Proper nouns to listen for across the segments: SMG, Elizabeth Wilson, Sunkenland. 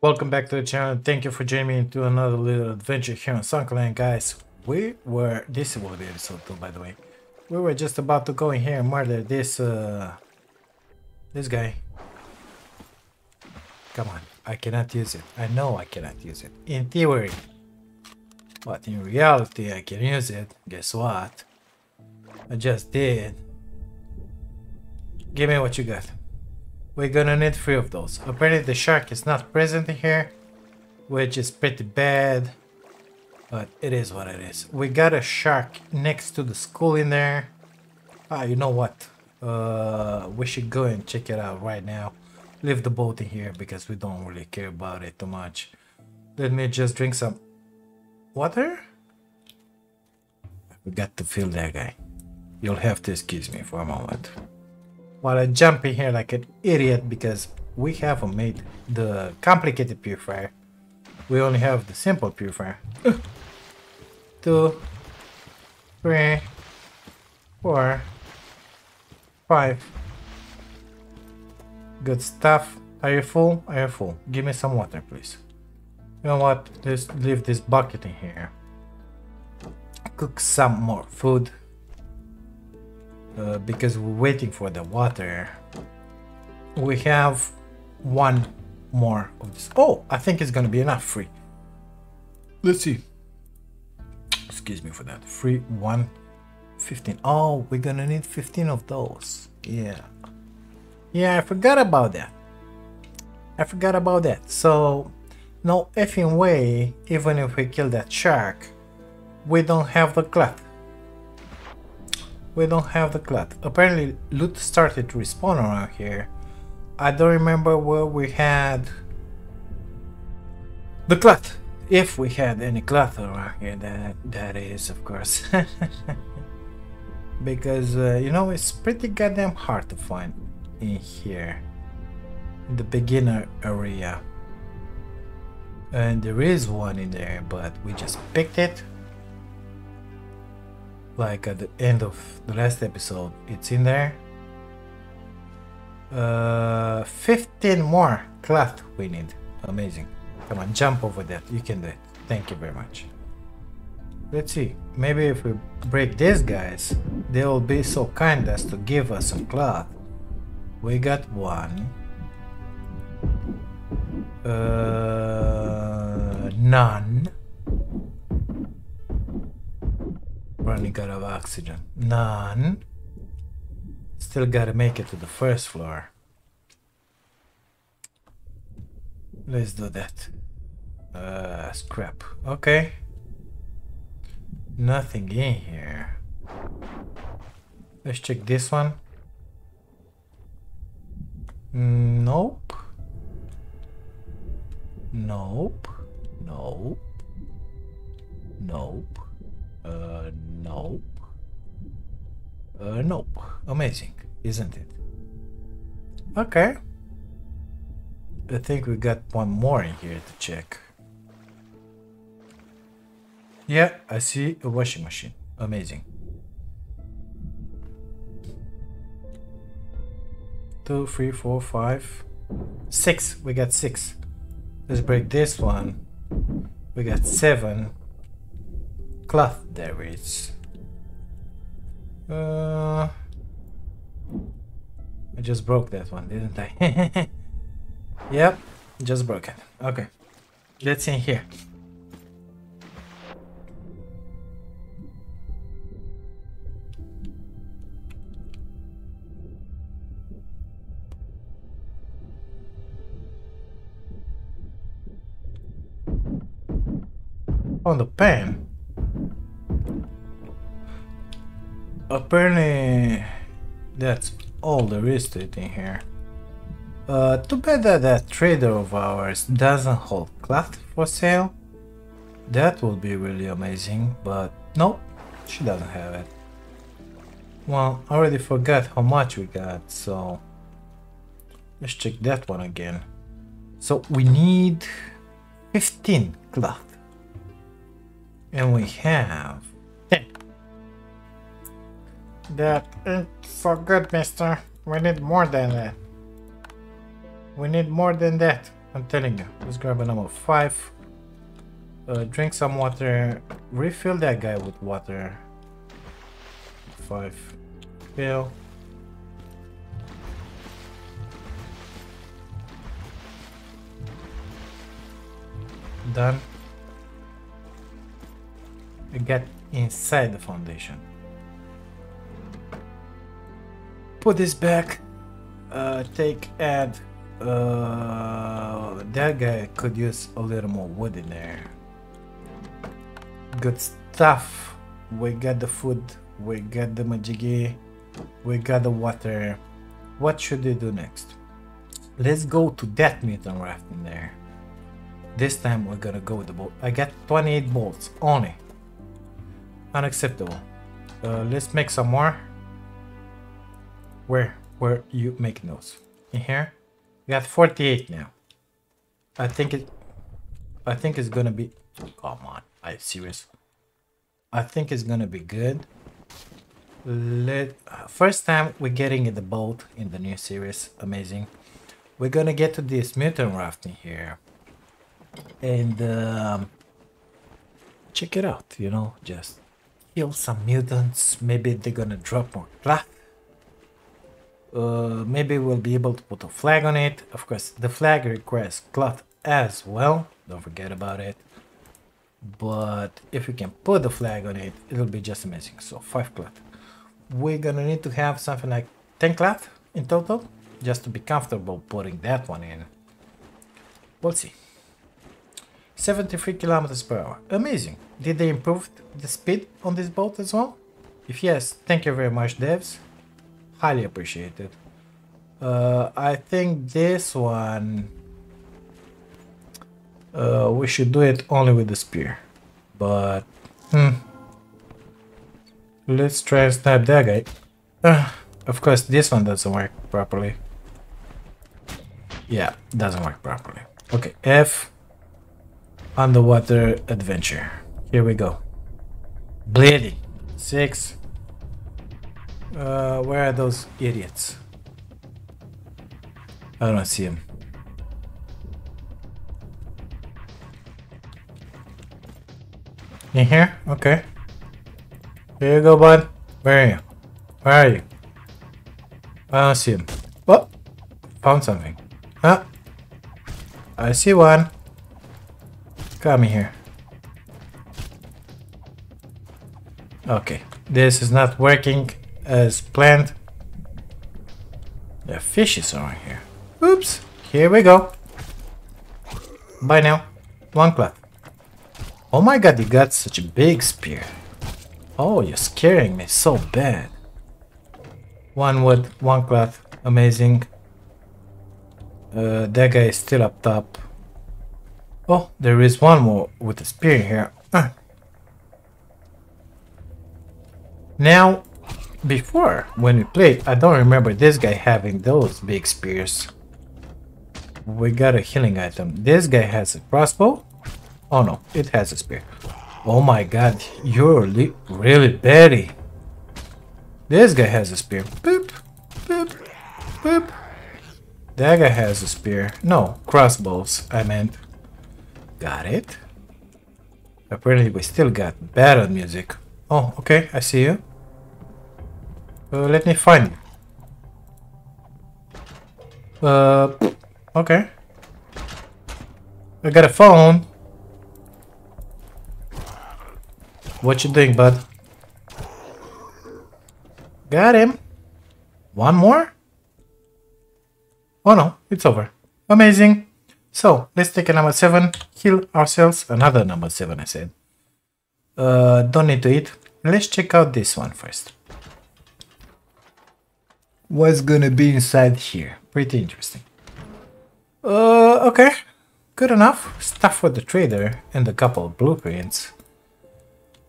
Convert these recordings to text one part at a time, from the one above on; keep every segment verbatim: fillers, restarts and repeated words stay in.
Welcome back to the channel. Thank you for joining me into another little adventure here on Sunkenland, guys. We were, this will be episode two, by the way. We were just about to go in here and murder this uh this guy. Come on, I cannot use it. I know I cannot use it in theory, but in reality I can use it. Guess what? I just did. Give me what you got. We're gonna need three of those. Apparently the shark is not present here, which is pretty bad, but it is what it is. We got a shark next to the school in there. Ah, you know what? Uh, we should go and check it out right now. Leave the boat in here because we don't really care about it too much. Let me just drink some water. I forgot to fill that guy. You'll have to excuse me for a moment while I jump in here like an idiot, because we haven't made the complicated purifier. We only have the simple purifier. Two, three, four, five. Good stuff. Are you full? Are you full? Give me some water, please. You know what? Let's leave this bucket in here. Cook some more food. Uh, because we're waiting for the water. We have one more of this. Oh, I think it's gonna be enough. Free. Let's see. Excuse me for that. Free one, fifteen. Oh, we're gonna need fifteen of those. Yeah. Yeah, I forgot about that. I forgot about that. So, no effing way, even if we kill that shark, we don't have the cloth. We don't have the cloth. Apparently loot started to respawn around here. I don't remember where we had the cloth. If we had any cloth around here, that, that is, of course. Because, uh, you know, it's pretty goddamn hard to find in here. In the beginner area. And there is one in there, but we just picked it. Like at the end of the last episode, it's in there. Uh, fifteen more cloth we need. Amazing. Come on, jump over that. You can do it. Thank you very much. Let's see. Maybe if we break these guys, they will be so kind as to give us some cloth. We got one. Uh, none. Running out of oxygen. None. Still gotta make it to the first floor. Let's do that. Uh, scrap. Okay. Nothing in here. Let's check this one. Nope. Nope. Nope. Nope. Uh, nope. Uh, nope. Amazing, isn't it? Okay. I think we got one more in here to check. Yeah, I see a washing machine. Amazing. Two, three, four, five, six. We got six. Let's break this one. We got seven. Cloth there is. Uh, I just broke that one, didn't I? Yep, just broke it. Okay, let's in here. On the pen. Apparently, that's all there is to it in here. Uh, too bad that that trader of ours doesn't hold cloth for sale. That would be really amazing, but nope, she doesn't have it. Well, I already forgot how much we got, so let's check that one again. So we need fifteen cloth, and we have. That ain't so good, mister. We need more than that. We need more than that. I'm telling you, let's grab a number five. Uh, drink some water. Refill that guy with water. Five. Fill. Done. We get inside the foundation. Put this back. Uh, take and uh, that guy could use a little more wood in there. Good stuff. We got the food. We got the majiggy. We got the water. What should we do next? Let's go to that mutant raft in there. This time we're gonna go with the boat. I got twenty-eight bolts only. Unacceptable. Uh, let's make some more. Where? Where you make those? In here? We got forty-eight now. I think it... I think it's gonna be... Come on. Are you serious? I think it's gonna be good. Let... First time we're getting in the boat in the new series. Amazing. We're gonna get to this mutant raft in here. And... Um, check it out, you know, just kill some mutants. Maybe they're gonna drop more cloth. Uh, maybe we'll be able to put a flag on it. Of course, the flag requires cloth as well. Don't forget about it. But if we can put the flag on it, it'll be just amazing. So five cloth. We're gonna need to have something like ten cloth in total, just to be comfortable putting that one in. We'll see. seventy-three kilometers per hour. Amazing. Did they improve the speed on this boat as well? If yes, thank you very much, devs. Highly appreciated. Uh, I think this one... Uh, we should do it only with the spear. But... Hmm. Let's try and snipe that guy. Uh, of course, this one doesn't work properly. Yeah, doesn't work properly. Okay, F... Underwater adventure. Here we go. Bleeding. Six. Uh, where are those idiots? I don't see them. In here? Okay. Here you go, bud. Where are you? Where are you? I don't see him. Oh! Found something. Huh? I see one. Come here. Okay, this is not working as planned. The fishes are here. Oops, here we go. Bye now. One clap. Oh my god, you got such a big spear. Oh, you're scaring me so bad. One wood, one cloth. Amazing. Uh, that guy is still up top. Oh, there is one more with a spear here. Uh. Now, before, when we played, I don't remember this guy having those big spears. We got a healing item. This guy has a crossbow. Oh no, it has a spear. Oh my god, you're really petty. This guy has a spear. Boop, boop, boop. That guy has a spear. No, crossbows, I meant. Got it. Apparently we still got battle music. Oh, okay, I see you. Uh, let me find you. Uh, okay. I got a phone. What you doing, bud? Got him. One more? Oh no, it's over. Amazing. So, let's take a number seven, heal ourselves, another number seven I said. Uh, don't need to eat. Let's check out this one first. What's gonna be inside here? Pretty interesting. Uh, okay. Good enough. Stuff for the trader and a couple of blueprints.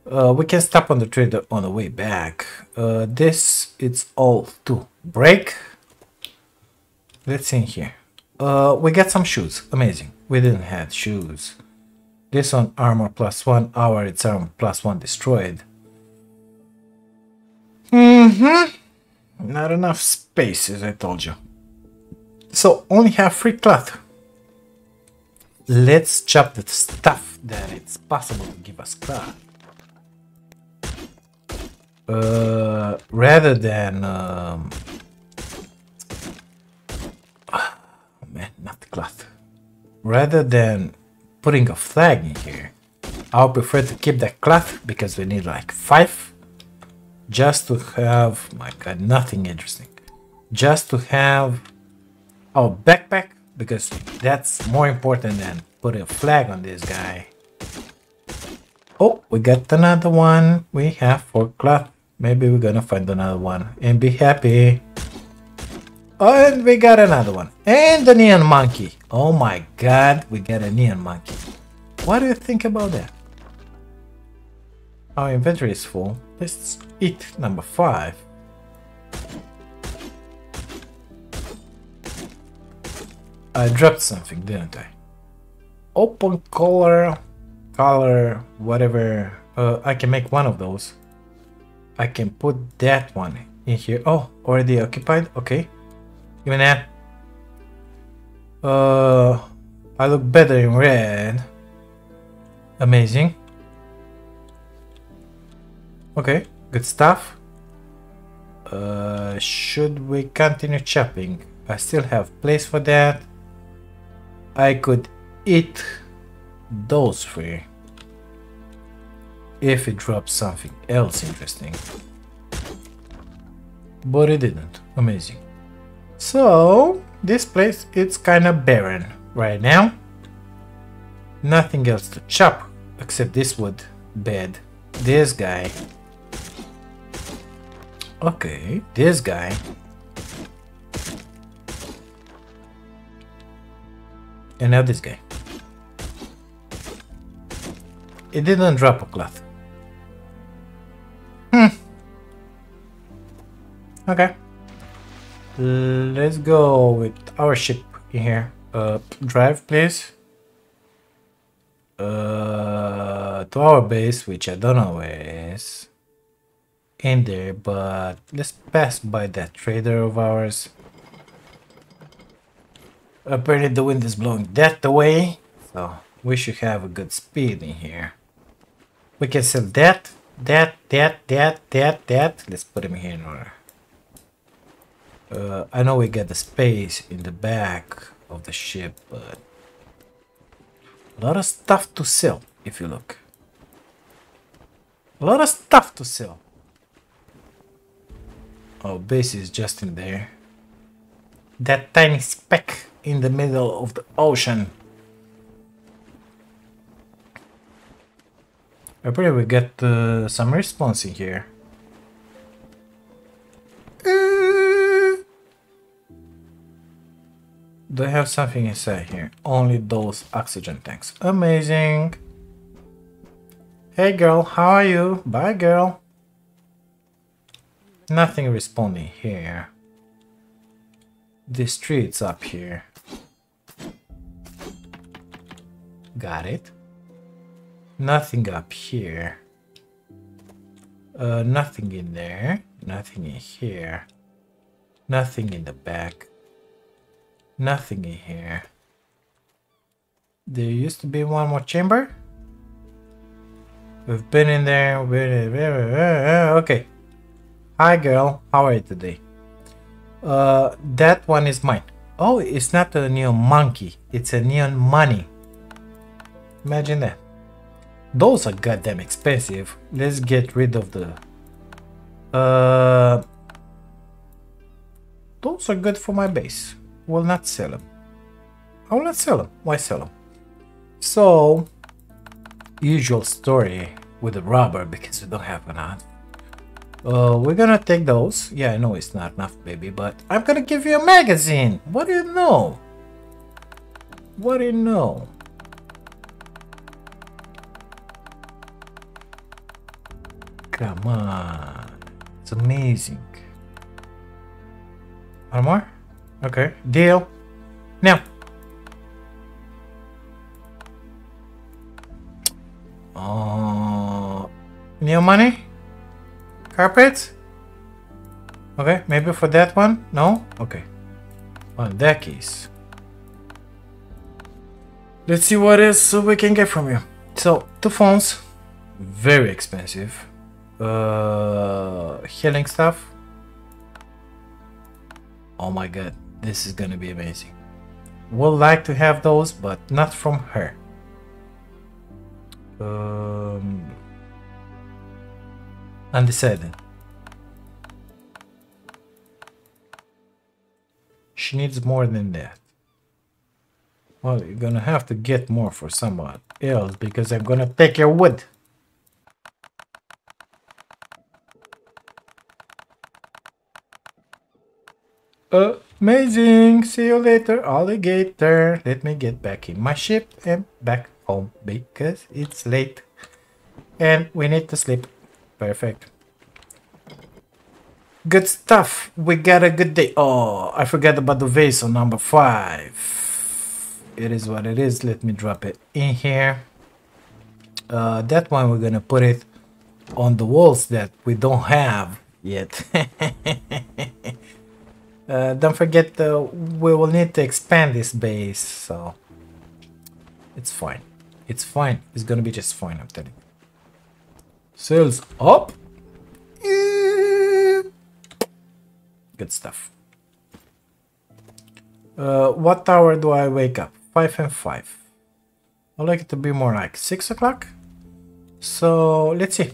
Uh, we can stop on the trader on the way back. Uh, this, it's all to break. Let's see in here. Uh, we got some shoes. Amazing. We didn't have shoes. This one armor plus one. Our it's armor plus one destroyed. Mm-hmm. Not enough space, as I told you. So only have free cloth. Let's chop the stuff that it's possible to give us crap. Uh, rather than... Um... Oh, man, not the cloth. Rather than putting a flag in here, I'll prefer to keep that cloth because we need like five. Just to have... My god, nothing interesting. Just to have... Oh, backpack, because that's more important than putting a flag on this guy. Oh, we got another one. We have four cloth. Maybe we're gonna find another one and be happy. Oh, and we got another one. And the neon monkey. Oh my god, we got a neon monkey. What do you think about that? Our inventory is full. Let's eat number five. I dropped something, didn't I? Open color, color, whatever. Uh, I can make one of those. I can put that one in here. Oh, already occupied? Okay. Give me that. Uh, I look better in red. Amazing. Okay, good stuff. Uh, should we continue chopping? I still have place for that. I could eat those three if it drops something else interesting, but it didn't. Amazing. So this place, it's kind of barren right now. Nothing else to chop except this wood bed, this guy. Okay, this guy. And now this guy. It didn't drop a cloth. Hmm. Okay. Let's go with our ship in here. Uh, drive, please. Uh, to our base, which I don't know where it is. In there, but let's pass by that trader of ours. Apparently the wind is blowing that away, so we should have a good speed in here. We can sell that, that, that, that, that, that. Let's put him here in order. Uh, I know we got the space in the back of the ship, but a lot of stuff to sell, if you look. A lot of stuff to sell. Our base is just in there. That tiny speck in the middle of the ocean. I pray we get uh, some response in here. Uh, do I have something inside here? Only those oxygen tanks. Amazing. Hey girl, how are you? Bye girl. Nothing responding here. The streets up here. Got it. Nothing up here. Uh, nothing in there. Nothing in here. Nothing in the back. Nothing in here. There used to be one more chamber. We've been in there. Okay. Hi girl, how are you today? Uh, that one is mine. Oh, it's not a neon monkey. It's a neon money. Imagine that. Those are goddamn expensive. Let's get rid of the... Uh, those are good for my base. Will not sell them. I will not sell them. Why sell them? So, usual story with the robber because we don't have enough. Uh, we're gonna take those. Yeah, I know it's not enough, baby, but I'm gonna give you a magazine. What do you know? What do you know? Come on. It's amazing. One more? Okay, deal. Now. Uh, new money? Carpets? Okay, maybe for that one? No? Okay. On that case. Let's see what else we can get from you. So, two phones, very expensive. Uh, healing stuff. Oh my god, this is gonna be amazing. Would like to have those, but not from her. Um, undecided. She needs more than that. Well, you're gonna have to get more for someone else because I'm gonna take your wood. Amazing! See you later, alligator. Let me get back in my ship and back home because it's late and we need to sleep. Perfect. Good stuff. We got a good day. Oh, I forgot about the vase on number five. It is what it is. Let me drop it in here. Uh, that one we're gonna put it on the walls that we don't have yet. Uh, don't forget, uh, we will need to expand this base, so it's fine. It's fine. It's gonna be just fine, I'm telling you. Sales up. Good stuff. Uh, what hour do I wake up? five and five. I like it to be more like six o'clock. So, let's see.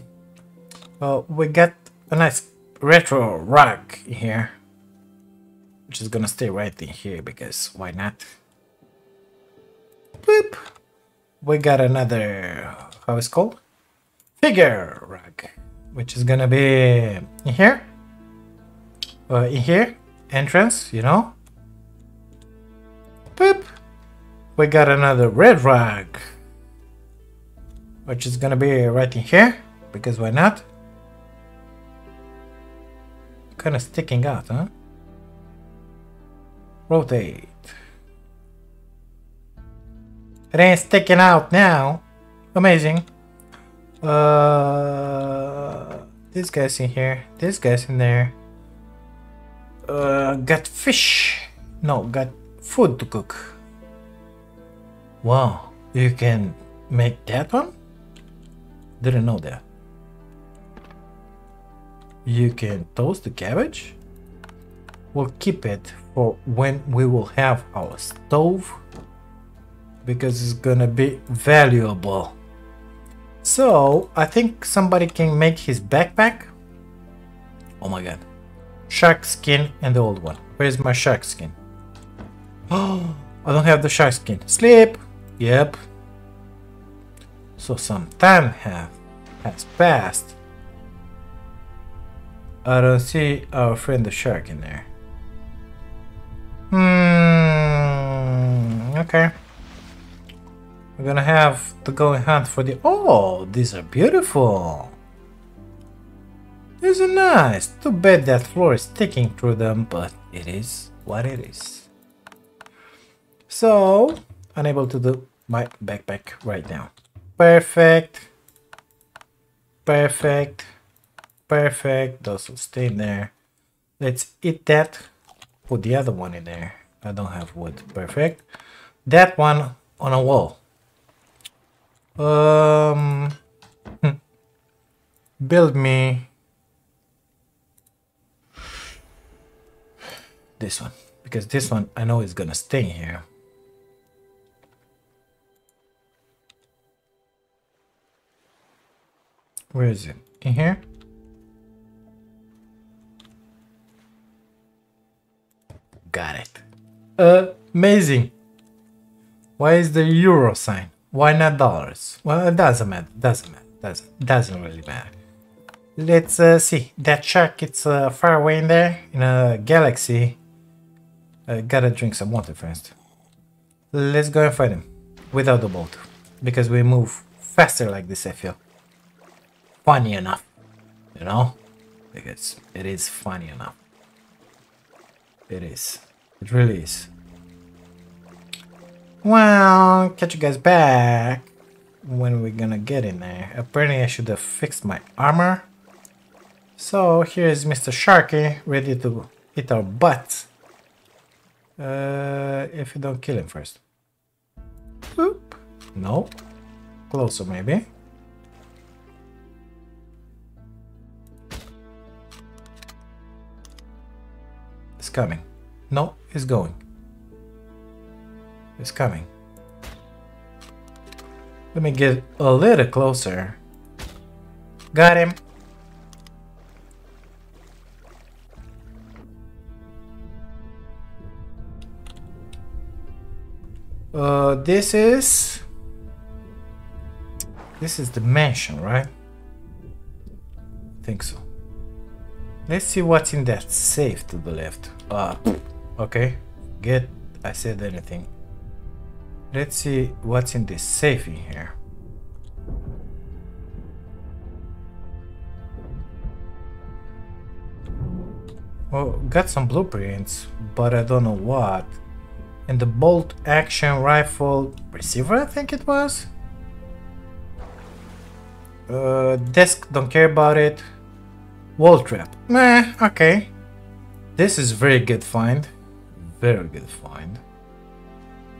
Uh, we got a nice retro rug here. Which is gonna stay right in here because why not? Boop. We got another, how is it called? Figure rug, which is gonna be in here, uh, in here, entrance, you know. Boop. We got another red rug, which is gonna be right in here because why not? Kind of sticking out, huh? Rotate. It ain't sticking out now. Amazing. Uh, this guy's in here. This guy's in there. Uh, got fish. No, got food to cook. Wow, you can make that one? Didn't know that. You can toast the cabbage? We'll keep it for when we will have our stove because it's gonna be valuable. So I think somebody can make his backpack. Oh my god, shark skin and the old one. Where's my shark skin? Oh, I don't have the shark skin. Sleep. Yep, so some time have has passed. I don't see our friend the shark in there. Hmm, okay. We're gonna have to go and hunt for the... Oh, these are beautiful. These are nice. Too bad that floor is sticking through them, but it is what it is. So, unable to do my backpack right now. Perfect. Perfect. Perfect. Those will stay in there. Let's eat that. Put the other one in there. I don't have wood. Perfect. That one on a wall. Um, build me this one because this one I know is gonna stay here. Where is it? In here? Got it. Amazing. Why is the euro sign? Why not dollars? Well, it doesn't matter. Doesn't matter. Doesn't doesn't really matter. Let's uh, see. That shark. It's uh, far away in there in a galaxy. I gotta drink some water first. Let's go and find him without the boat because we move faster like this. I feel funny enough, you know, because it is funny enough. It is. It really is. Well, catch you guys back when we're gonna get in there. Apparently I should have fixed my armor. So here's Mister Sharky ready to hit our butts. Uh, if you don't kill him first. Boop. No. Closer, maybe. It's coming. No, it's going. It's coming. Let me get a little closer. Got him. Uh, this is... This is the mansion, right? I think so. Let's see what's in that safe to the left. Ah, uh, okay. Get... I said anything. Let's see what's in this safe in here. Well, got some blueprints, but I don't know what. And the bolt action rifle receiver, I think it was. Uh, desk, don't care about it. Wall trap, meh, okay. This is very good find. Very good find.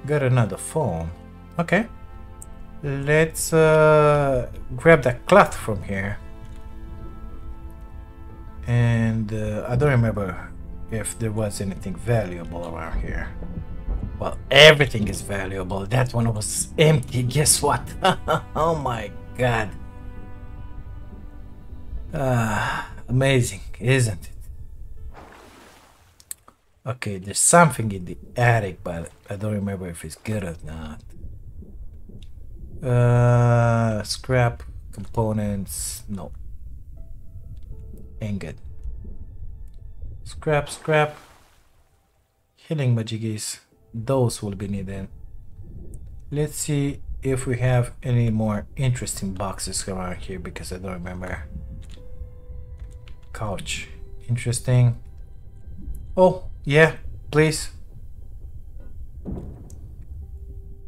Got another phone. Okay. Let's uh, grab that cloth from here. And uh, I don't remember if there was anything valuable around here. Well, everything is valuable. That one was empty. Guess what? Oh my god. Ah, amazing, isn't it? Okay, there's something in the attic, but I don't remember if it's good or not. Uh, scrap components. No. Ain't good. Scrap, scrap. Healing magickies. Those will be needed. Let's see if we have any more interesting boxes around here, because I don't remember. Couch, interesting. Oh yeah, please.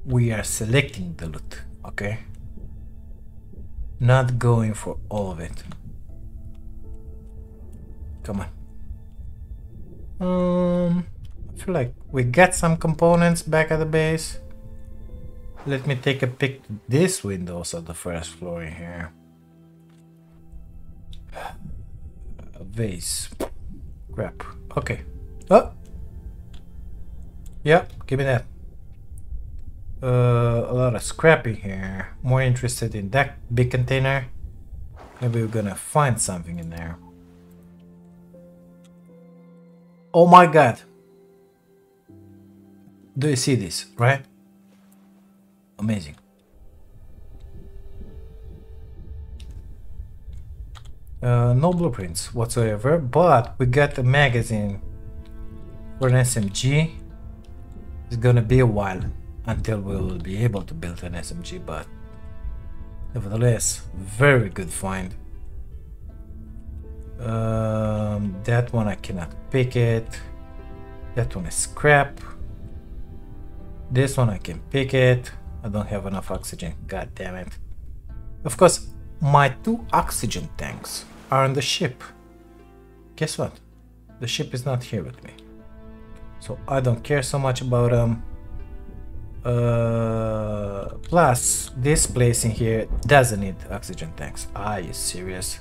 We are selecting the loot, okay? Not going for all of it. Come on. Um. I feel like we got some components back at the base. Let me take a pick at these windows of the first floor in here. A vase. Crap. Okay. Oh! Yeah, give me that. Uh, a lot of scrap in here. More interested in that big container. Maybe we're gonna find something in there. Oh my god! Do you see this, right? Amazing. Uh, no blueprints whatsoever, but we got a magazine for an S M G. It's gonna be a while until we will be able to build an S M G, but nevertheless, very good find. Um, that one I cannot pick it. That one is scrap. This one I can pick it. I don't have enough oxygen, god damn it. Of course, my two oxygen tanks are on the ship. Guess what? The ship is not here with me. So I don't care so much about them. Um, uh, plus, this place in here doesn't need oxygen tanks. Are you serious?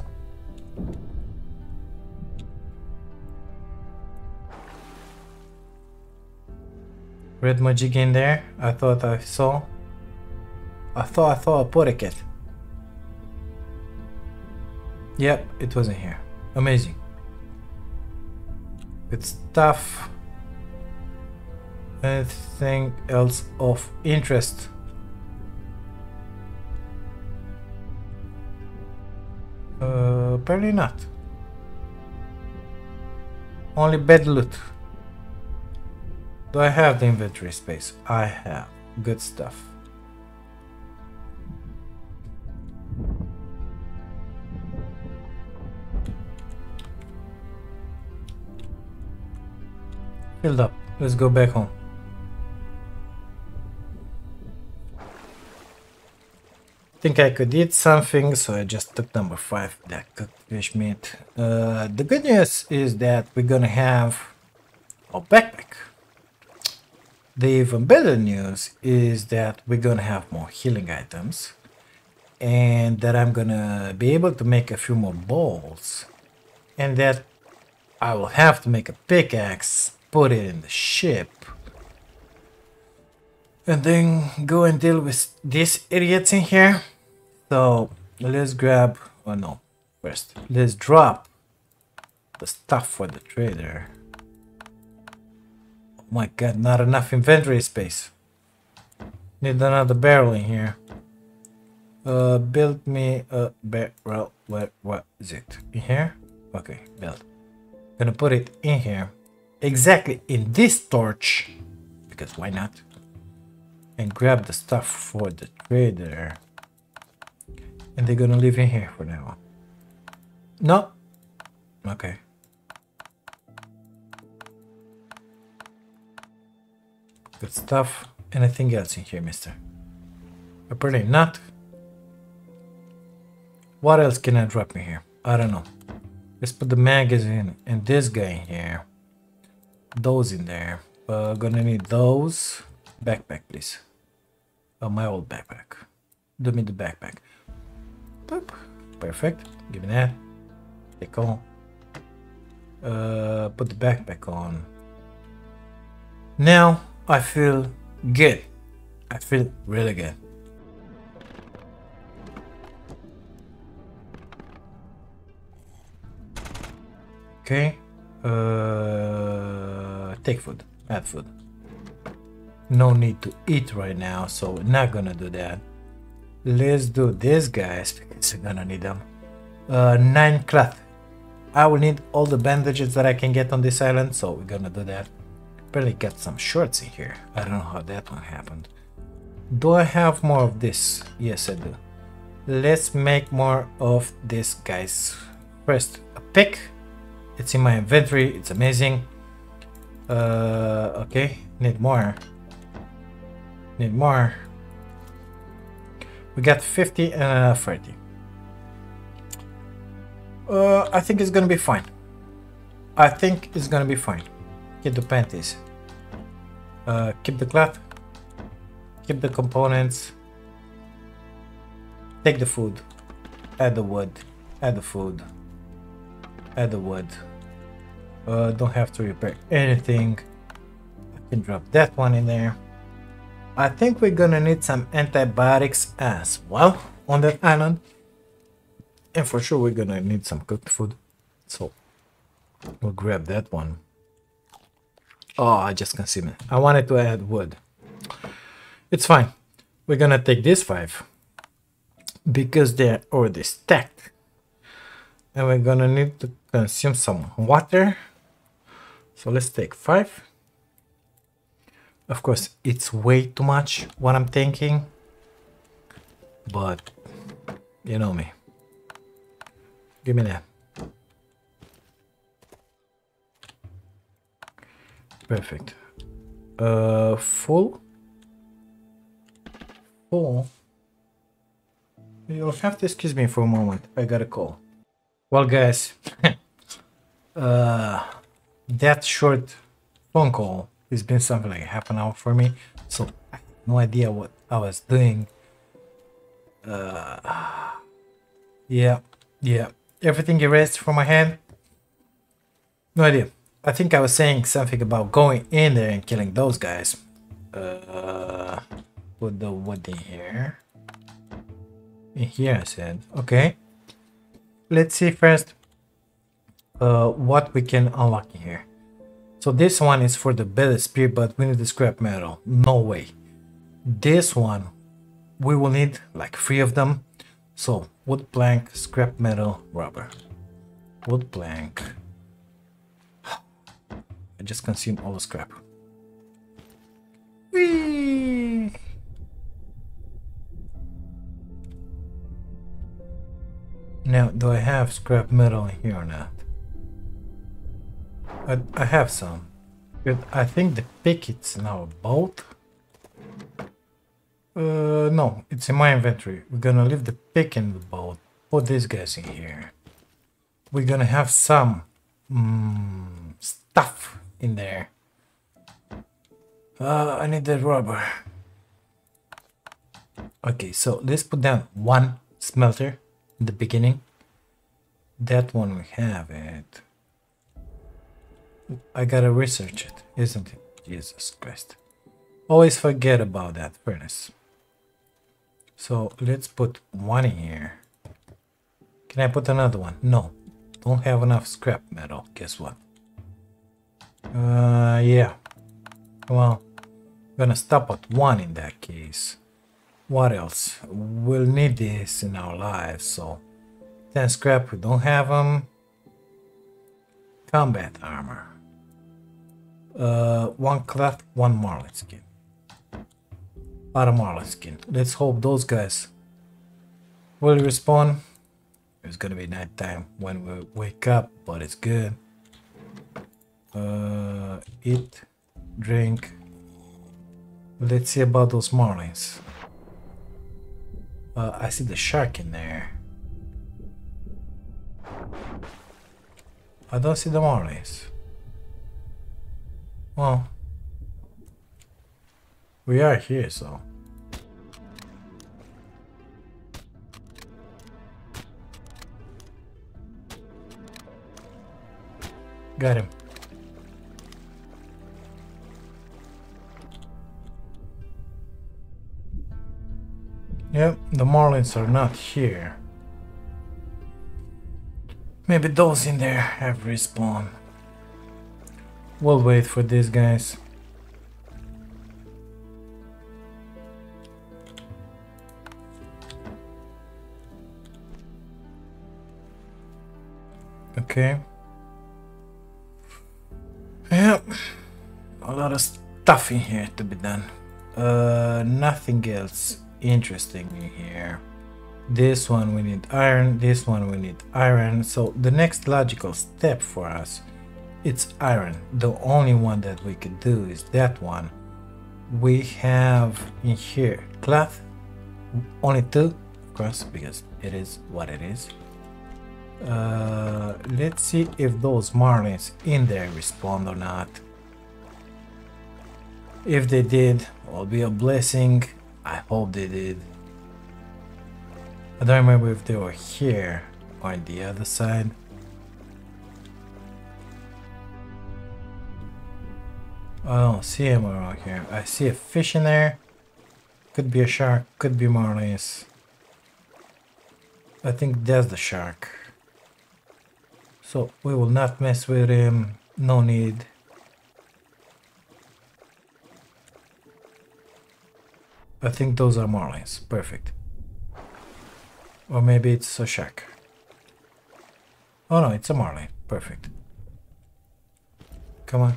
Red magic in there. I thought I saw. I thought I saw a porticket. Yep, it wasn't here. Amazing. Good stuff. Anything else of interest? Uh, apparently not. Only bad loot. Do I have the inventory space? I have. Good stuff. Filled up. Let's go back home. Think I could eat something, so I just took number five, that cooked fish meat. Uh, the good news is that we're gonna have a backpack. The even better news is that we're going to have more healing items, and that I'm going to be able to make a few more balls, and that I will have to make a pickaxe, put it in the ship, and then go and deal with these idiots in here. So let's grab, oh no, first let's drop the stuff for the trader. Oh my god, not enough inventory space. Need another barrel in here. Uh, build me a barrel. Where, what is it? In here? Okay, build. Gonna put it in here. Exactly in this torch. Because why not? And grab the stuff for the trader. And they're gonna leave in here for now. No. Okay. Good stuff. Anything else in here, mister? Apparently not. What else can I drop in here? I don't know. Let's put the magazine and this guy in here. Those in there. Uh, gonna need those. Backpack, please. Oh, my old backpack. Do me the backpack. Boop. Perfect. Give me that. Take on. Uh, put the backpack on. Now I feel good. I feel really good. Okay. Uh, take food. Add food. No need to eat right now, so we're not gonna do that. Let's do these guys because we're gonna need them. Uh, nine cloth. I will need all the bandages that I can get on this island, so we're gonna do that. Barely got some shorts in here. I don't know how that one happened. Do I have more of this? Yes, I do. Let's make more of these guys. First, a pick. It's in my inventory. It's amazing. Uh, okay, need more. Need more. We got fifty and uh, thirty. Uh, I think it's gonna be fine. I think it's gonna be fine. Keep the panties. Uh, keep the cloth. Keep the components. Take the food. Add the wood. Add the food. Add the wood. Uh, don't have to repair anything. I can drop that one in there. I think we're gonna need some antibiotics as well on that island. And for sure we're gonna need some cooked food. So we'll grab that one. Oh, I just consumed it. I wanted to add wood. It's fine. We're gonna take these five because they're already stacked. And we're gonna need to consume some water, so let's take five. Of course, it's way too much what I'm thinking, but you know me. Give me that. Perfect. Uh, full. Full. You'll have to excuse me for a moment. I got a call. Well, guys, uh, that short phone call has been something like half an hour for me, so I have no idea what I was doing. Uh, yeah, yeah, everything erased from my head. No idea. I think I was saying something about going in there and killing those guys. Uh, put the wood in here. In here, I said. Okay. Let's see first uh, what we can unlock in here. So this one is for the better spear, but we need the scrap metal. No way. This one, we will need like three of them. So wood plank, scrap metal, rubber. Wood plank. I just consume all the scrap. Whee! Now, do I have scrap metal in here or not? I, I have some. But I think the pick is now a bolt. Uh, no, it's in my inventory. We're gonna leave the pick in the bolt. Put these guys in here. We're gonna have some mm, stuff in there. Uh, I need that rubber. Okay, so let's put down one smelter in the beginning. That one we have it. I gotta research it, isn't it? Jesus Christ. Always forget about that furnace. So let's put one in here. Can I put another one? No. Don't have enough scrap metal. Guess what? Uh, yeah. Well, I'm gonna stop at one in that case. What else? We'll need this in our lives, so... ten scrap, we don't have them. Combat armor. Uh, one cloth, one marlet skin. Out of marlet skin. Let's hope those guys will respawn. It's gonna be night time when we wake up, but it's good. Uh, eat, drink. Let's see about those marlins. Uh, I see the shark in there. I don't see the marlins. Well, we are here, so. Got him. Yep, the marlins are not here. Maybe those in there have respawned. We'll wait for these guys. Okay. Yep. A lot of stuff in here to be done. Uh, nothing else interesting in here. This one we need iron, this one we need iron, so the next logical step for us, it's iron. The only one that we could do is that one. We have in here cloth, only two, of course, because it is what it is. Uh, let's see if those marlins in there respond or not. If they did, it'll be a blessing. I hope they did. I don't remember if they were here or on the other side. I don't see him around here. I see a fish in there. Could be a shark, could be marlins. I think that's the shark. So we will not mess with him. No need. I think those are marlins. Perfect. Or maybe it's a shark. Oh no, it's a marlin. Perfect. Come on.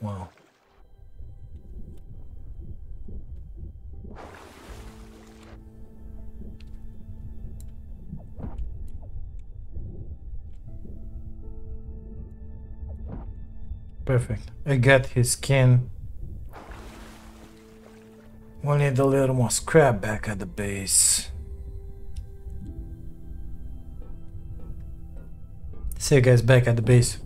Wow. Perfect. I got his skin. We'll need a little more scrap back at the base. See you guys back at the base.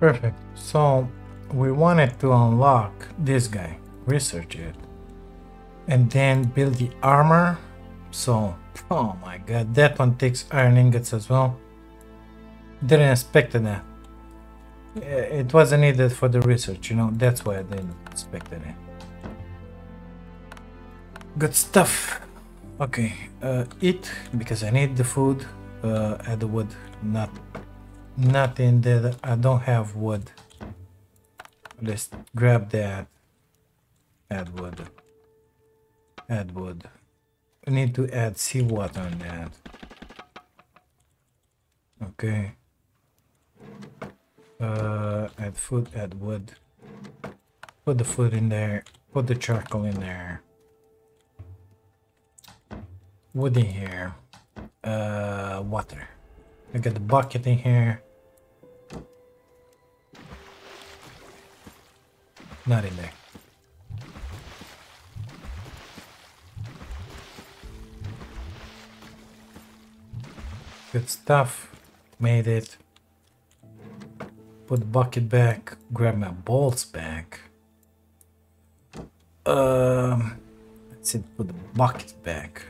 Perfect. So we wanted to unlock this guy, research it, and then build the armor. So, oh my god, that one takes iron ingots as well. Didn't expect that. It wasn't needed for the research, you know, that's why I didn't expect it. Good stuff. Okay, uh, eat, because I need the food. Uh, add the wood, not, not in there. I don't have wood. Let's grab that. Add wood. Add wood. We need to add seawater on that. Okay. Uh, add food, add wood. Put the food in there. Put the charcoal in there. Wood in here, uh, water. I got the bucket in here. Not in there. Good stuff. Made it. Put bucket back. Grab my bolts back. Um, let's see, put the bucket back.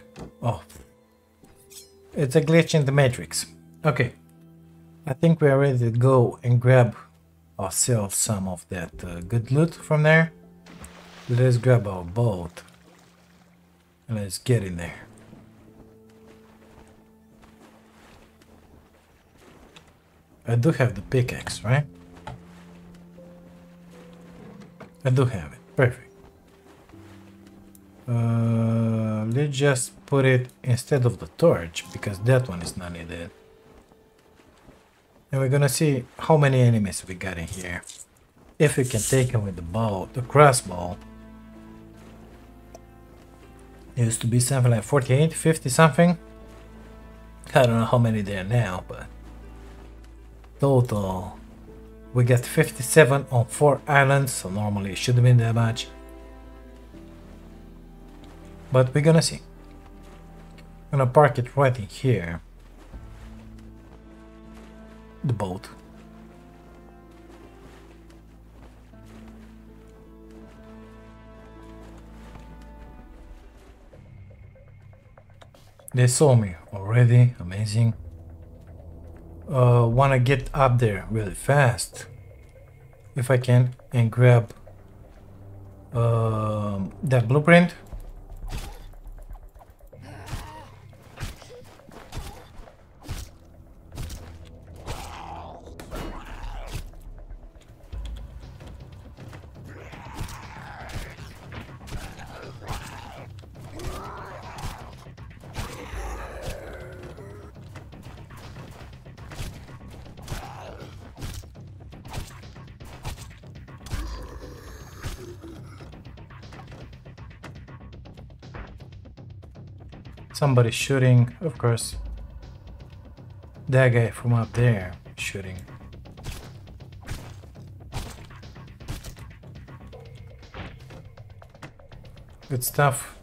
Oh, it's a glitch in the matrix. Okay, I think we are ready to go and grab ourselves some of that uh, good loot from there. Let's grab our boat and let's get in there. I do have the pickaxe, right? I do have it. Perfect. Uh, let's just put it instead of the torch, because that one is not needed. And we're gonna see how many enemies we got in here. If we can take them with the bow, the crossbow. It used to be something like forty-eight, fifty something. I don't know how many there are now, but total we got fifty-seven on four islands, so normally it shouldn't be that much, but we're gonna see. I'm gonna park it right in here, the boat. They saw me already. Amazing. Uh, want to get up there really fast if I can and grab uh, that blueprint. Somebody shooting, of course. That guy from up there shooting. Good stuff.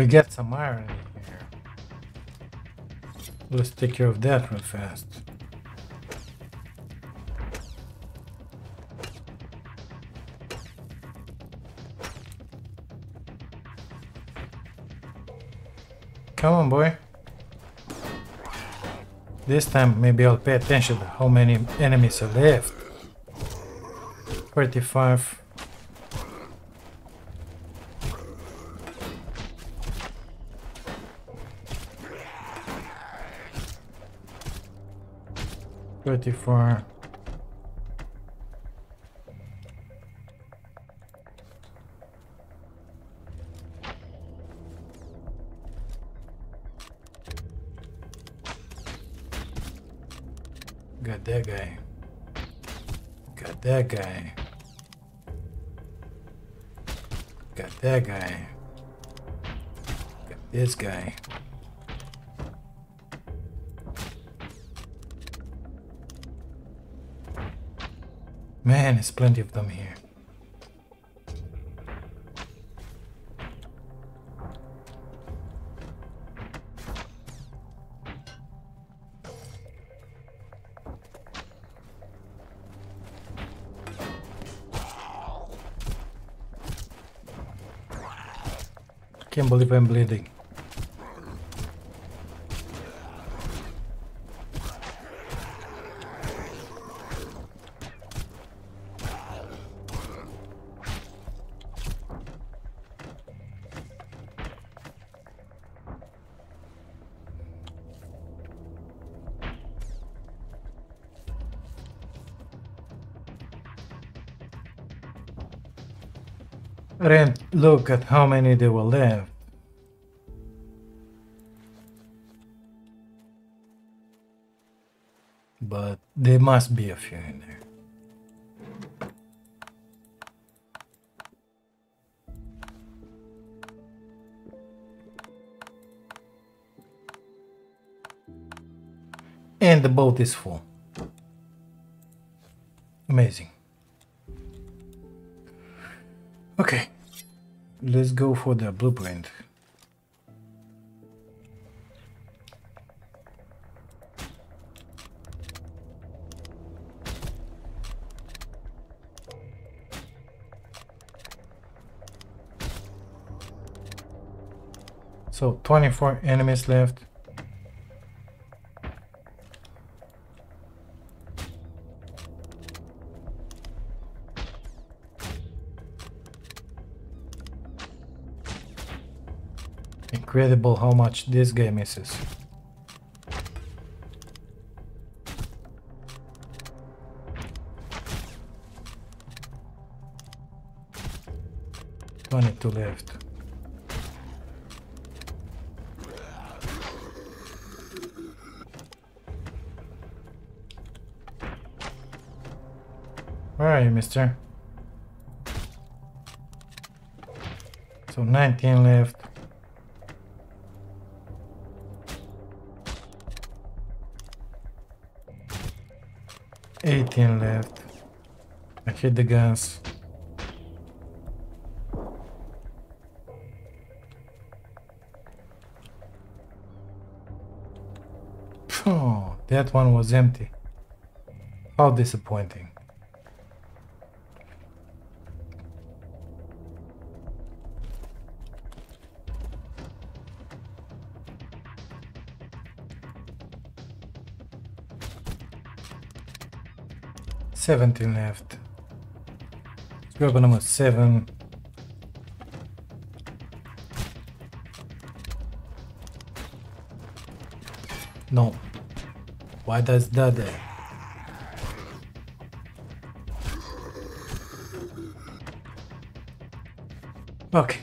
We get some iron in here. Let's take care of that real fast. Come on, boy. This time maybe I'll pay attention to how many enemies are left. thirty-five. thirty-four. Got that guy. Got that guy. Got that guy. Got this guy. Man, there's plenty of them here. Can't believe I'm bleeding. Rent, look at how many there were left. But there must be a few in there. And the boat is full. Amazing. Okay, let's go for the blueprint. So twenty-four enemies left. Incredible how much this game misses. twenty-two left. Where are you, mister? So nineteen left. eighteen left. I hit the guns. Oh, that one was empty. How disappointing. seventeen left. Let's grab a number seven. No. Why does that there? Okay.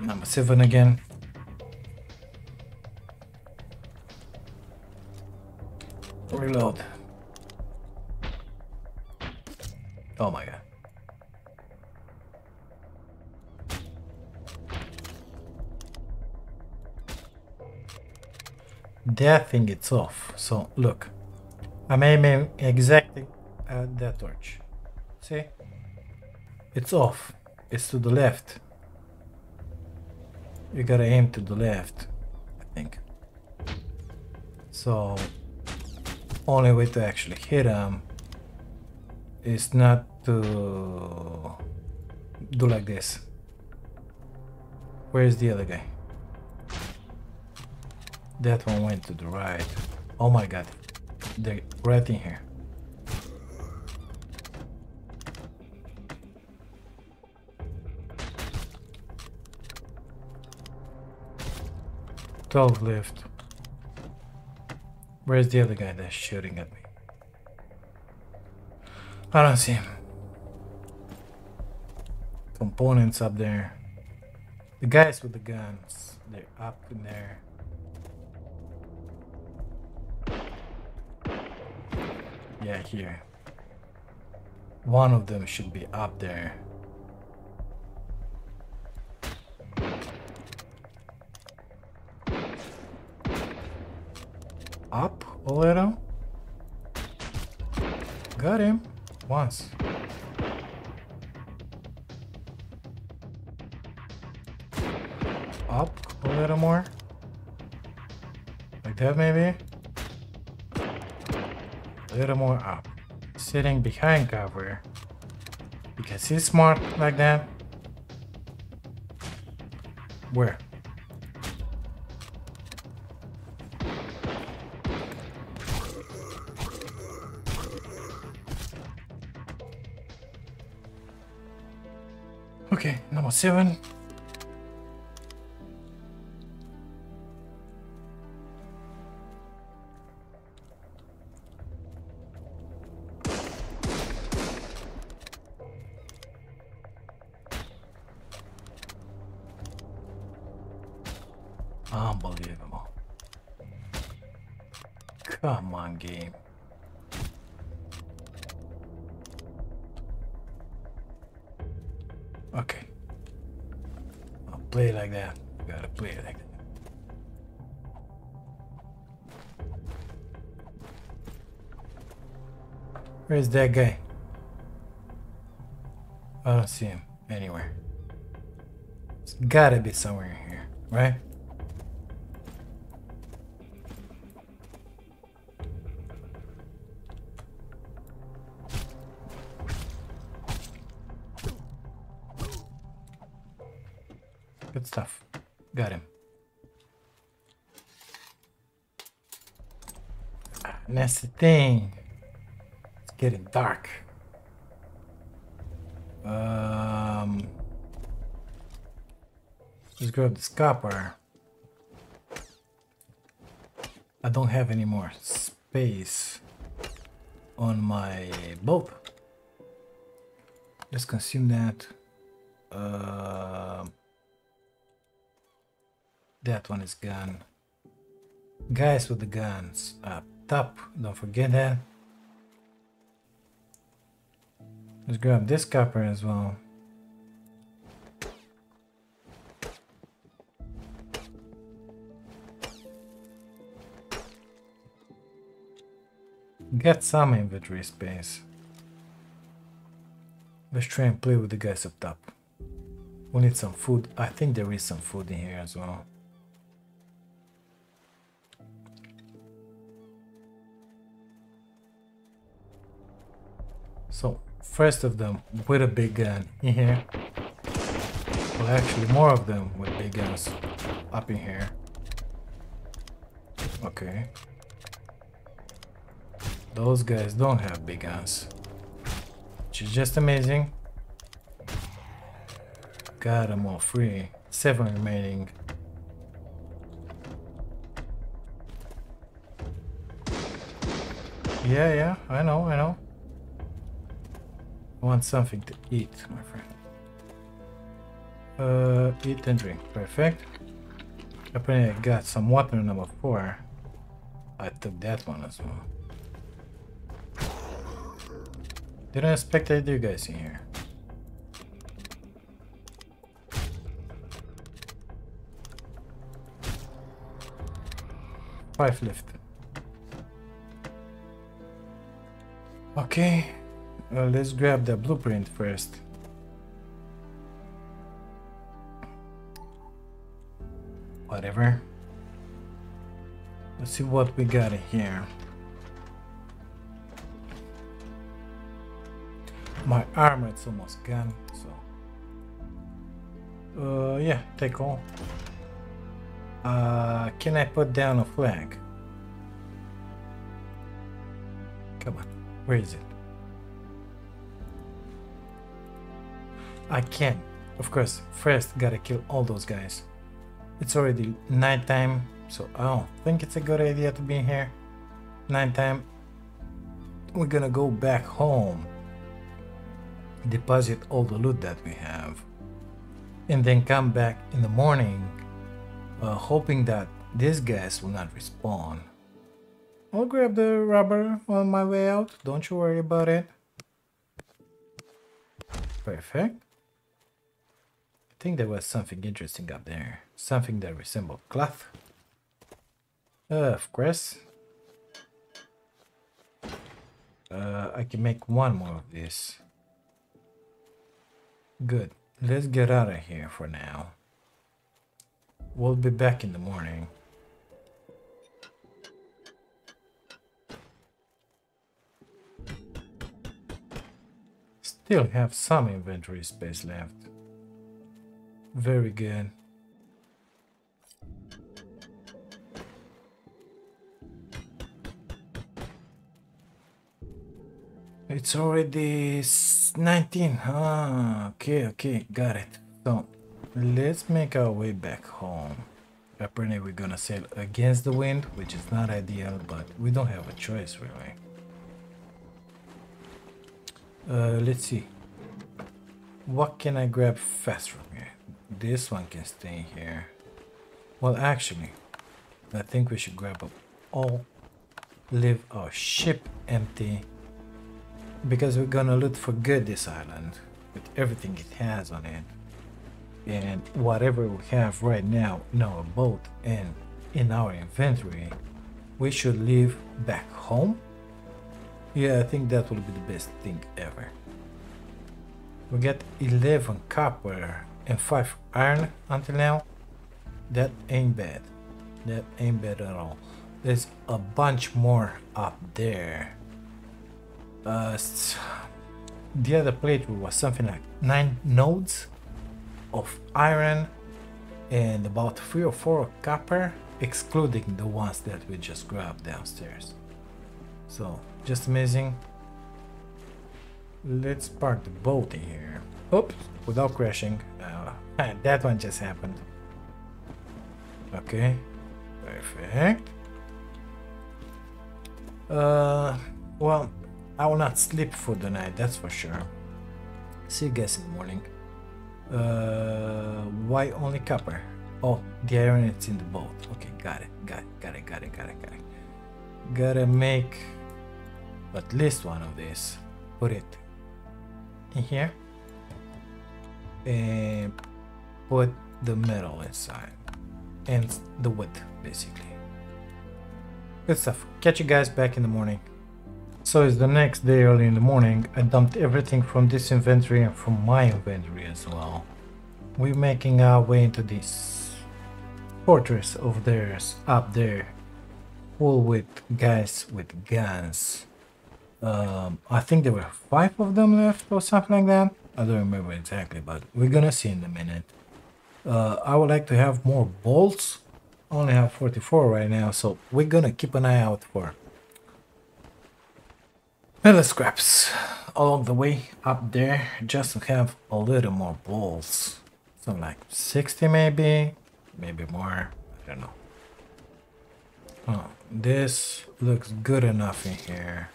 Number seven again. Reload. Oh my god. That thing it's off. So look, I'm aiming exactly at that torch. See? It's off. It's to the left. You gotta aim to the left, I think. So only way to actually hit him is not to do like this. Where's the other guy? That one went to the right. Oh my god, they're right in here. twelve left. Where's the other guy that's shooting at me? I don't see him. Components up there. The guys with the guns, they're up in there. Yeah, here. One of them should be up there. Up a little. Got him. Once. Up a little more. Like that maybe. A little more up. Sitting behind cover. Because he's smart like that. Where? Okay, number seven. Unbelievable. Come on, game. Okay. I'll play it like that. You gotta play it like that. Where's that guy? I don't see him anywhere. It's gotta be somewhere in here, right? Good stuff. Got him. And that's the thing. It's getting dark. Um, let's grab this copper. I don't have any more space on my boat. Let's consume that. Uh, that one is gone. Guys with the guns up top, don't forget that. Let's grab this copper as well. Get some inventory space. Let's try and play with the guys up top. We need some food. I think there is some food in here as well. So first of them with a big gun in here. Well, actually more of them with big guns up in here. Okay. Those guys don't have big guns, which is just amazing. Got them all free. Seven remaining. Yeah, yeah, I know, I know. I want something to eat, my friend. Uh, eat and drink. Perfect. Apparently I got some water number four. I took that one as well. Didn't expect I do guys in here. Five left. Okay. Uh, let's grab the blueprint first. Whatever. Let's see what we got in here. My armor is almost gone, so... Uh, yeah, take all. Uh, can I put down a flag? Come on, where is it? I can, of course, first gotta kill all those guys. It's already nighttime, so I don't think it's a good idea to be here. Nighttime. We're gonna go back home, deposit all the loot that we have, and then come back in the morning, uh, hoping that these guys will not respawn. I'll grab the rubber on my way out, don't you worry about it. Perfect. I think there was something interesting up there. Something that resembled cloth. Uh, of course. Uh, I can make one more of this. Good. Let's get out of here for now. We'll be back in the morning. Still have some inventory space left. Very good. It's already nineteen. Ah, okay, okay, got it. So let's make our way back home. Apparently we're gonna sail against the wind, which is not ideal, but we don't have a choice really. Uh, let's see. What can I grab fast from here? This one can stay here. Well, actually, I think we should grab up all, leave our ship empty, because we're gonna loot for good this island with everything it has on it. And whatever we have right now in our boat and in our inventory, we should leave back home. Yeah, I think that will be the best thing ever. We got eleven copper and five iron until now. That ain't bad. That ain't bad at all. There's a bunch more up there. Uh, the other plate was something like nine nodes of iron and about three or four copper, excluding the ones that we just grabbed downstairs. So just amazing. Let's park the boat in here. Oops, without crashing. Uh, that one just happened. Okay, perfect. Uh, well, I will not sleep for the night, that's for sure. See you guys in the morning. Uh, why only copper? Oh, the iron is in the boat. Okay, got it, got it, got it, got it, got it, got it. Gotta make at least one of these. Put it in here and put the metal inside and the wood, basically. Good stuff. Catch you guys back in the morning. So it's the next day early in the morning. I dumped everything from this inventory and from my inventory as well. We're making our way into this fortress of theirs up there, full with guys with guns. Um, I think there were five of them left or something like that. I don't remember exactly, but we're gonna see in a minute. Uh, I would like to have more bolts. I only have forty-four right now, so we're gonna keep an eye out for metal scraps along the way up there, just to have a little more bolts. Something like sixty maybe, maybe more, I don't know. Oh, this looks good enough in here.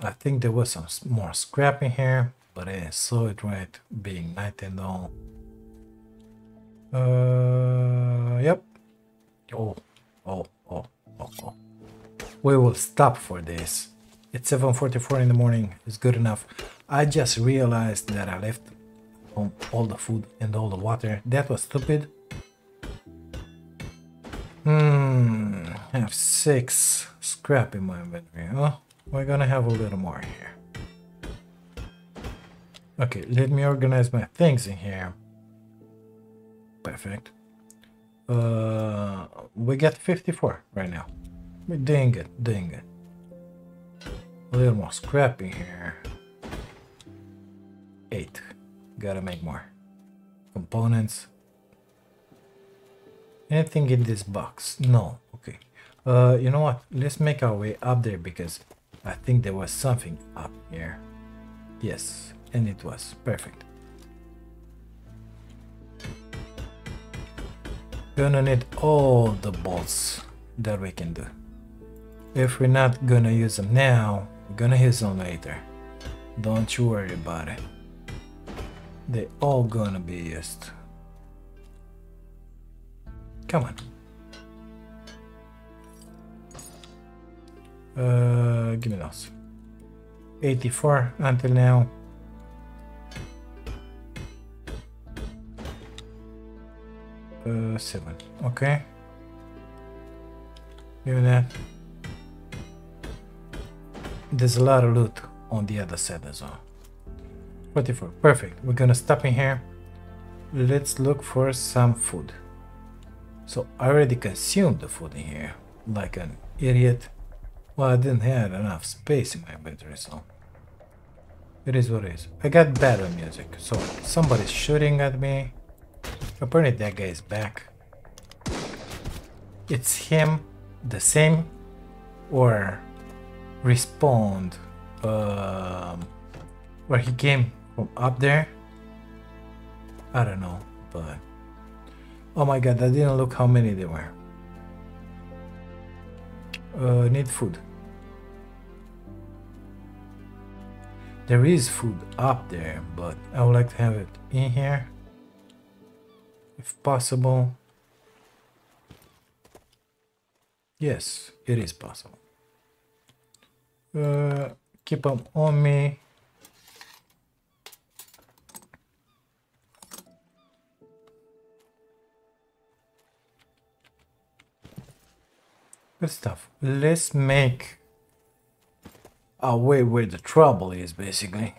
I think there was some more scrap in here, but I saw it right being night and all. Uh, yep. Oh, oh, oh, oh, oh. We will stop for this. It's seven forty-four in the morning. It's good enough. I just realized that I left all the food and all the water. That was stupid. Hmm. I have six scrap in my inventory, huh? We're gonna have a little more here. Okay, let me organize my things in here. Perfect. Uh, we got fifty-four right now. We're doing good, doing good. A little more scrap in here. Eight. Gotta make more. Components. Anything in this box? No. Okay. Uh, you know what? Let's make our way up there, because I think there was something up here. Yes, and it was perfect. Gonna need all the bolts that we can do. If we're not gonna use them now, we're gonna use them later. Don't you worry about it. They're all gonna be used. Come on. Uh, give me those. eighty-four until now. Uh, seven. Okay. Give me that. There's a lot of loot on the other side as well. forty-four. Perfect. We're gonna stop in here. Let's look for some food. So I already consumed the food in here like an idiot. Well, I didn't have enough space in my inventory, so it is what it is. I got battle music, so somebody's shooting at me. Apparently that guy is back. It's him, the same, or respawned, um, where he came from up there. I don't know, but oh my god, I didn't look how many there were. Uh, need food. There is food up there, but I would like to have it in here if possible. Yes, it is possible. Uh, keep them on me. Good stuff. Let's make a way where the trouble is, basically.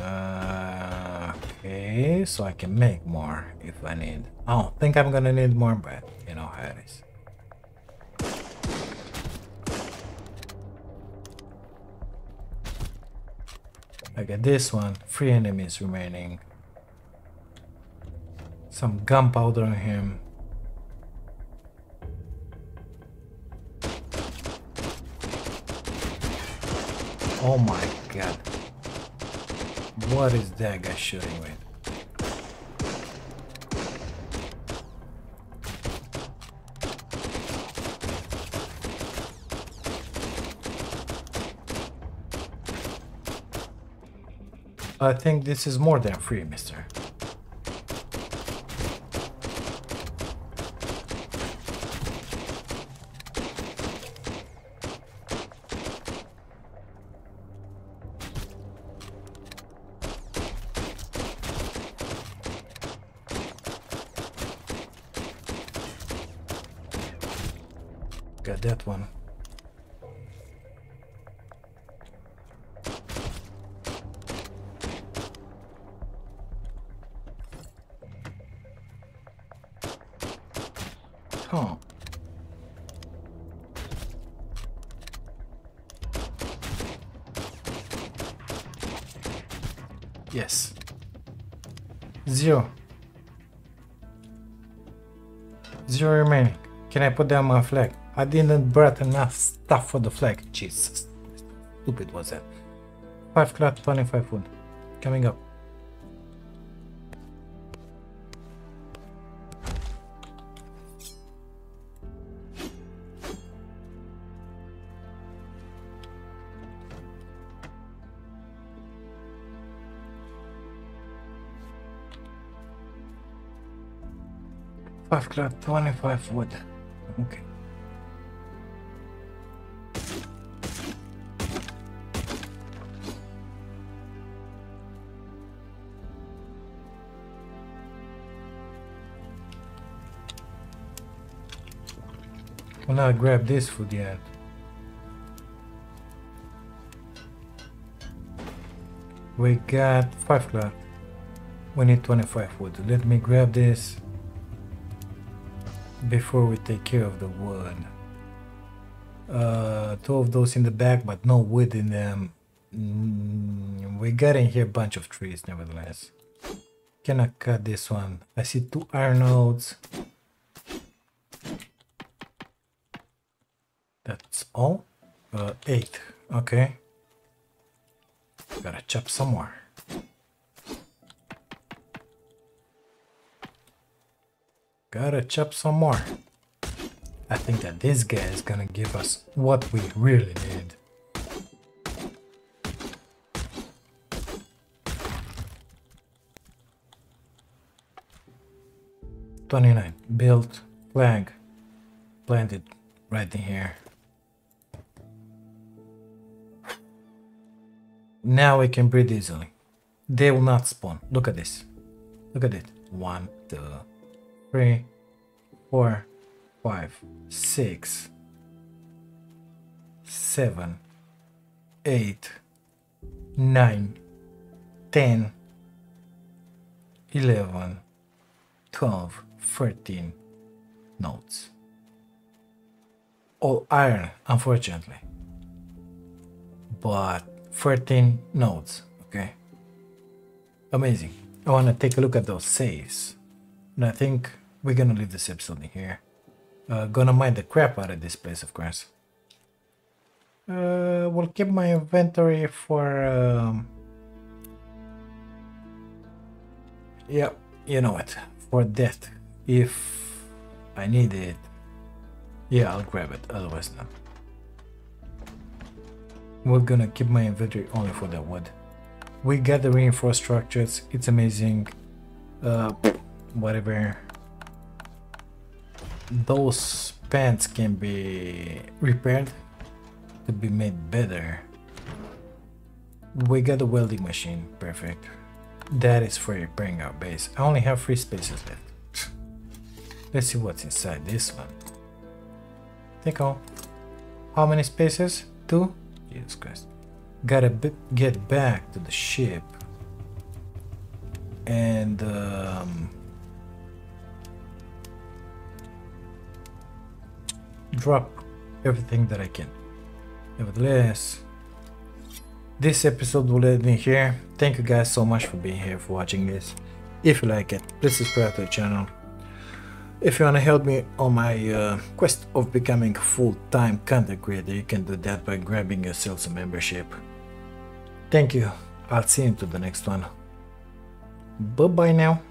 uh, okay, so I can make more if I need. I don't think I'm gonna need more, but you know how it is. I got this one. Three enemies remaining. Some gunpowder on him. Oh my god. What is that guy shooting with? I think this is more than free, mister. That one. Huh. Yes. Zero. Zero remaining. Can I put down my flag? I didn't brought enough stuff for the flag. Jesus. Stupid was that. five cloth, twenty-five wood. Coming up. five cloth, twenty-five wood. Okay. I'll not grab this food yet. We got five cloth. We need twenty-five wood. Let me grab this before we take care of the wood. Uh, two of those in the back, but no wood in them. Mm, we got in here a bunch of trees, nevertheless. Can I cut this one? I see two iron nodes. That's all? Uh, eight. Okay. Gotta chop some more. Gotta chop some more. I think that this guy is gonna give us what we really need. twenty-nine. Built. Flag. Planted right in here. Now we can breathe easily. They will not spawn. Look at this. Look at it. One, two, three, four, five, six, seven, eight, nine, ten, eleven, twelve, thirteen nodes. All iron, unfortunately. But thirteen nodes, okay. Amazing. I want to take a look at those saves. And I think we're going to leave this episode in here. Uh, gonna mine the crap out of this place, of course. Uh, we'll keep my inventory for... Um... Yeah, you know it. For death. If I need it. Yeah, I'll grab it. Otherwise not. We're gonna keep my inventory only for the wood. We got the reinforced structures, it's amazing. Uh, whatever. those pants can be repaired to be made better. We got a welding machine, perfect. That is for repairing our base. I only have three spaces left. Let's see what's inside this one. Take all. How many spaces? Two? Jesus Christ. Gotta b get back to the ship. And um, drop everything that I can. Nevertheless, this episode will end in here. Thank you guys so much for being here, for watching this. If you like it, please subscribe to the channel. If you want to help me on my uh, quest of becoming a full-time content creator, you can do that by grabbing yourself a membership. Thank you. I'll see you into the next one. Bye-bye now.